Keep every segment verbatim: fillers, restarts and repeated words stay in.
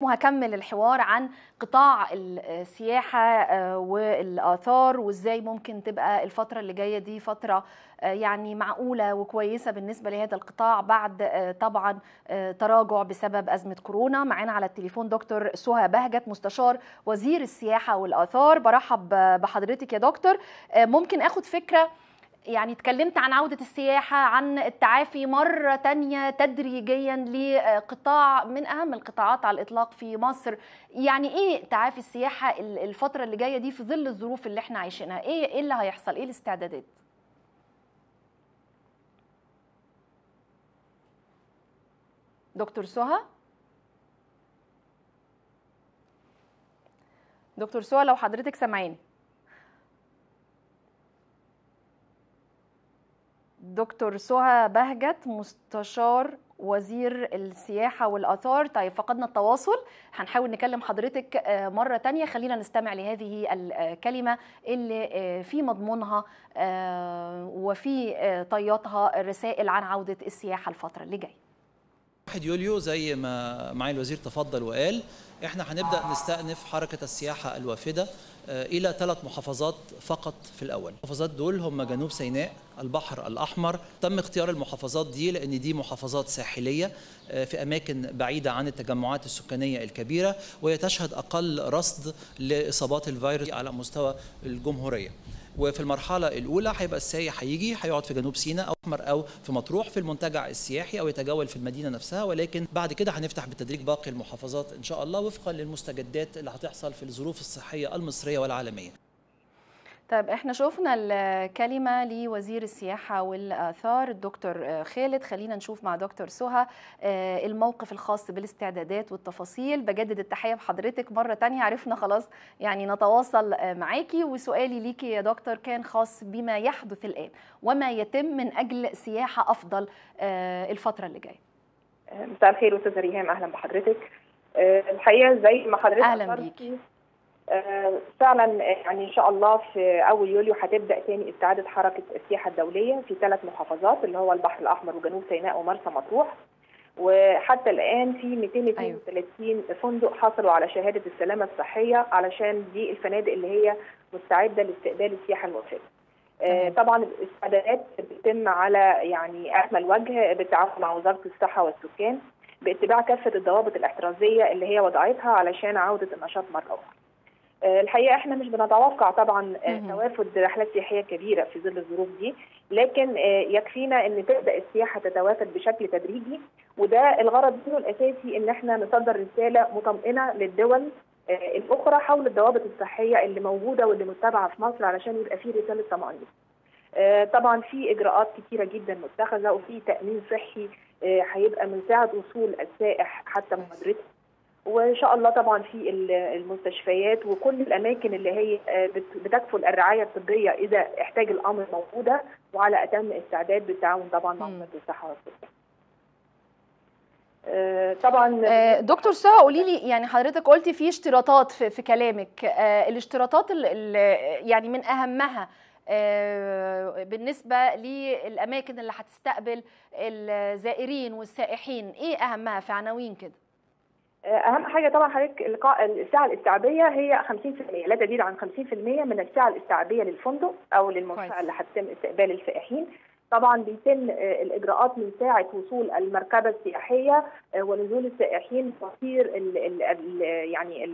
وهكمل الحوار عن قطاع السياحة والآثار وإزاي ممكن تبقى الفترة اللي جاية دي فترة يعني معقولة وكويسة بالنسبة لهذا القطاع بعد طبعا تراجع بسبب أزمة كورونا. معانا على التليفون دكتور سها بهجت مستشار وزير السياحة والآثار. برحب بحضرتك يا دكتور. ممكن أخد فكرة، يعني اتكلمت عن عودة السياحة، عن التعافي مرة تانية تدريجيا لقطاع من أهم القطاعات على الإطلاق في مصر، يعني إيه تعافي السياحة الفترة اللي جاية دي في ظل الظروف اللي احنا عايشينها؟ إيه إيه اللي هيحصل؟ إيه الاستعدادات؟ دكتور سها دكتور سها لو حضرتك سامعيني دكتور سها بهجت مستشار وزير السياحة والآثار. طيب فقدنا التواصل، هنحاول نكلم حضرتك مرة تانية. خلينا نستمع لهذه الكلمة اللي في مضمونها وفي طياتها رسائل عن عودة السياحة الفترة اللي جاية. واحد يوليو زي ما معالي الوزير تفضل وقال، احنا هنبدأ نستأنف حركة السياحة الوافدة إلى ثلاث محافظات فقط في الأول. المحافظات دول هم جنوب سيناء، البحر الأحمر. تم اختيار المحافظات دي لأن دي محافظات ساحلية في أماكن بعيدة عن التجمعات السكانية الكبيرة، وهي تشهد أقل رصد لإصابات الفيروس على مستوى الجمهورية. وفي المرحلة الأولى هيبقى السائح هيجي هيقعد في جنوب سيناء أو أحمر أو في مطروح في المنتجع السياحي أو يتجول في المدينة نفسها، ولكن بعد كده هنفتح بالتدريج باقي المحافظات إن شاء الله وفقا للمستجدات اللي هتحصل في الظروف الصحية المصرية والعالمية. طيب احنا شفنا الكلمة لوزير السياحة والآثار الدكتور خالد. خلينا نشوف مع دكتور سها الموقف الخاص بالاستعدادات والتفاصيل. بجدد التحية بحضرتك مرة تانية، عرفنا خلاص يعني نتواصل معاكي، وسؤالي ليكي يا دكتور كان خاص بما يحدث الآن وما يتم من أجل سياحة أفضل الفترة اللي جاية. مساء الخير أستاذة ريهام، أهلا بحضرتك. الحقيقة زي ما حضرتك أهلا بيكي، فعلا يعني ان شاء الله في اول يوليو هتبدا تاني استعاده حركه السياحه الدوليه في ثلاث محافظات اللي هو البحر الاحمر وجنوب سيناء ومرسى مطروح. وحتى الان في مئتين واثنين وثلاثين فندق حصلوا على شهاده السلامه الصحيه، علشان دي الفنادق اللي هي مستعده لاستقبال السياحه الوافده. طبعا الاستعدادات بتتم على يعني اكمل وجه بالتعاون مع وزاره الصحه والسكان باتباع كافه الضوابط الاحترازيه اللي هي وضعتها علشان عوده النشاط مره اخرى. الحقيقه احنا مش بنتوقع طبعا توافد رحلات سياحيه كبيره في ظل الظروف دي، لكن يكفينا ان تبدا السياحه تتوافد بشكل تدريجي، وده الغرض منه الاساسي ان احنا نصدر رساله مطمئنه للدول الاخرى حول الضوابط الصحيه اللي موجوده واللي متبعه في مصر، علشان يبقى في رساله طمانينه. طبعا في اجراءات كتيره جدا متخذه، وفي تامين صحي هيبقى من ساعه وصول السائح حتى مبادرته، وان شاء الله طبعا في المستشفيات وكل الاماكن اللي هي بتكفل الرعايه الطبيه اذا احتاج الامر موجوده، وعلى اتم استعداد بالتعاون طبعا مع وزاره الصحه والسكان. طبعا دكتور سها، قولي لي يعني حضرتك قلتي في اشتراطات في, في كلامك، الاشتراطات اللي يعني من اهمها بالنسبه للاماكن اللي هتستقبل الزائرين والسائحين، ايه اهمها في عناوين كده؟ اهم حاجه طبعا حضرتك الساعه الاستيعابيه هي خمسين بالمئة، لا تزيد عن خمسين بالمئة من الساعه الاستيعابيه للفندق او للمنشاه اللي هتتم استقبال السائحين. طبعا بيتم الاجراءات من ساعه وصول المركبه السياحيه ونزول السائحين، تصوير يعني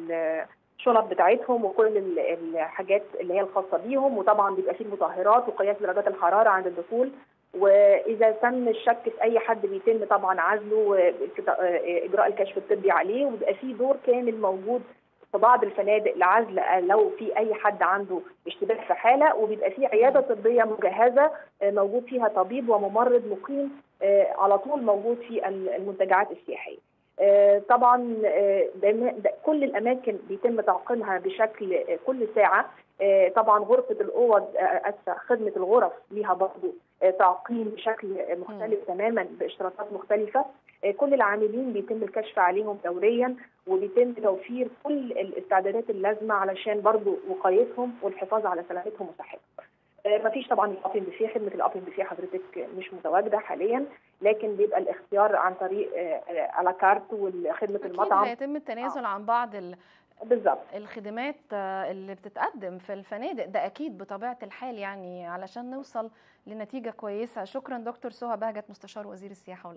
الشنط بتاعتهم وكل الحاجات اللي هي الخاصه بيهم، وطبعا بيبقى فيه مطهرات وقياس درجات الحراره عند الدخول، واذا تم الشك في اي حد بيتم طبعا عزله واجراء الكشف الطبي عليه، وبيبقى في دور كامل موجود في بعض الفنادق لعزل لو في اي حد عنده اشتباه في حاله، وبيبقى في عياده طبيه مجهزه موجود فيها طبيب وممرض مقيم على طول موجود في المنتجعات السياحيه. طبعا كل الاماكن بيتم تعقيمها بشكل كل ساعه. طبعا غرفه الاوض اسفه خدمه الغرف ليها برضه تعقيم بشكل مختلف تماما باشتراطات مختلفه، كل العاملين بيتم الكشف عليهم دوريا، وبيتم توفير كل الاستعدادات اللازمه علشان برضه وقايتهم والحفاظ على سلامتهم وصحتهم. ما فيش طبعا الابن بفيه، خدمه الابن بفيه حضرتك مش متواجده حاليا، لكن بيبقى الاختيار عن طريق على كارت وخدمه المطعم. هيتم التنازل آه. عن بعض ال... بالظبط الخدمات اللي بتتقدم في الفنادق، ده اكيد بطبيعه الحال يعني علشان نوصل لنتيجه كويسه. شكرا دكتور سها بهجت مستشار وزير السياحه